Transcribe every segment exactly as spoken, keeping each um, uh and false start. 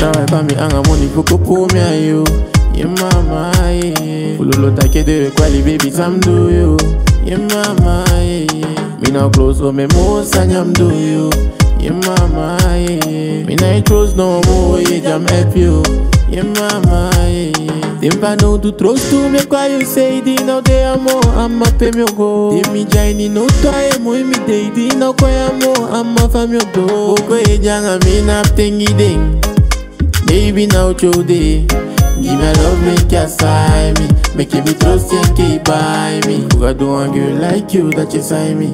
Tawe pa mi anga money koko po mi ayo. Ye mama ye. Ulolo take de kwali baby sam do yo. Ye mama ye. Me now close o me mo sanyam do yo. Ye mama ye. Me now close no mo ye jam help you. Ye mama ye. Dem pa no do trust to me kwa you say di no de amo amma pe mi go. Dem mi jaini no toy mo mi dey di no kwa amo amma fa mi go. Ogwe janga mi na tengi ding. Baby now chow day. Give me love, make you sign me. Make you be trust and keep by me. Who got do a girl like you that you sign me?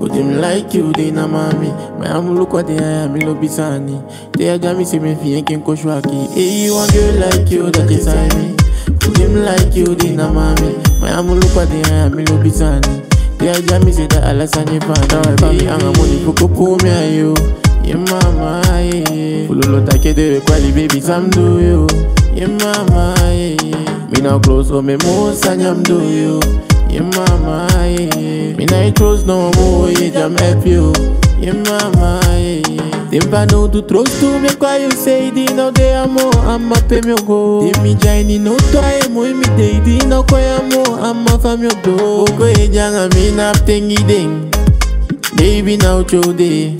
Put him like you, they na mommy. My am look what they am, me love bisani. They are jammy, see me fi and can go shwaki. Hey, one girl like you that you sign me. Put him like you, they na mommy. My am look what they am, me love bisani. They are jammy, see that Allah sani fan. Now I pay, I'm a money for kuku me and you. Yeah, mama, yeah. Ulolo take the quality, baby, Sam do you. Yeah, mama, yeah. Me now close on me most, Sanyam do you. Yeah, mama, yeah. Me now close no more, yeah, jam help you. Yeah, mama, yeah. Dem pa no do trust to me, why you say di no de amo, amma pe mi go. Dem mi jaini no toy mo, mi dey di no koy amo, amma fa mi go. Ogwe janga mi na tengi ding. Baby now chow day.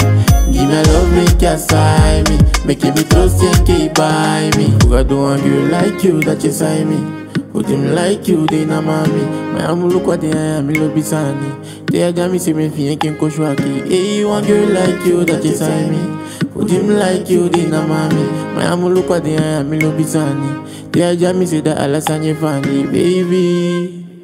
Give me love, make you sign me. Make you be trust and keep by me. Who got do a girl like you that you sign me? Put him like you, they na mommy. My am look what they am, me love bisani. They are jammy, see me fi and can go shwaki. Hey, one girl like you that you sign me. Put him like you, they na mommy. My am look what they am, me love bisani. They are jammy, see that Allah sanye fani, baby.